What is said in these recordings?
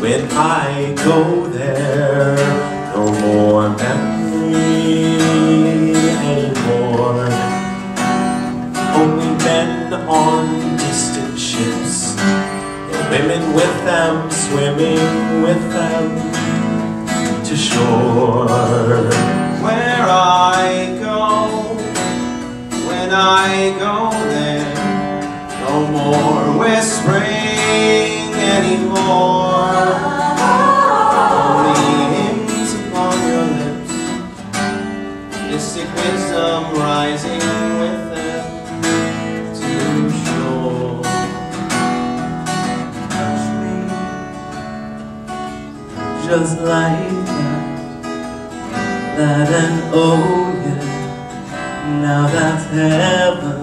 when I go there, no more memory anymore. Only men on distant ships, and women with them, swimming with them to shore. Where I go, when I go there, no more whispering anymore. Mystic wisdom rising with them to shore. Just like that and oh yeah, now that's heaven.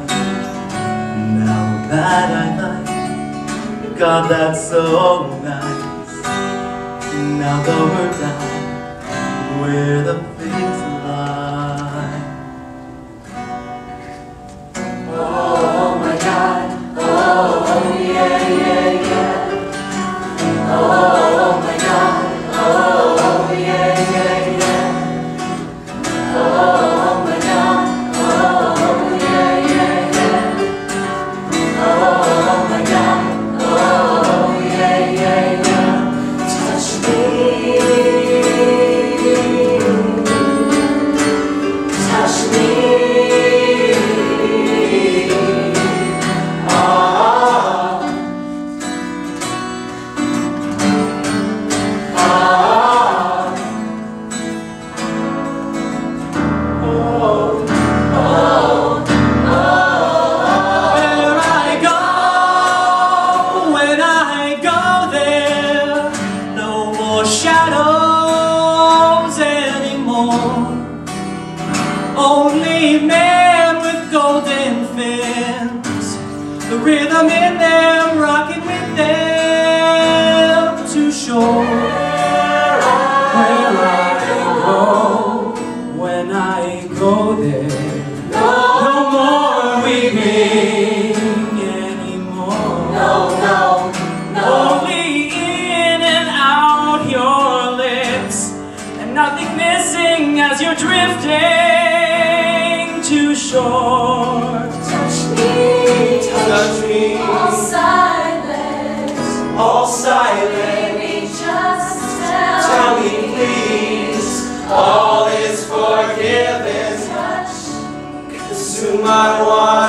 Now that I like, God, that's so nice. Now that we're down where the pigs lie. Only men with golden fins, the rhythm in them, rocking with them to shore. Where I go, when I go there, no more weeping anymore. No. Only in and out your lips, and nothing missing as you're drifting to shore. Touch me, all silence, baby, just tell me please, all is forgiven. Touch, consume my wine.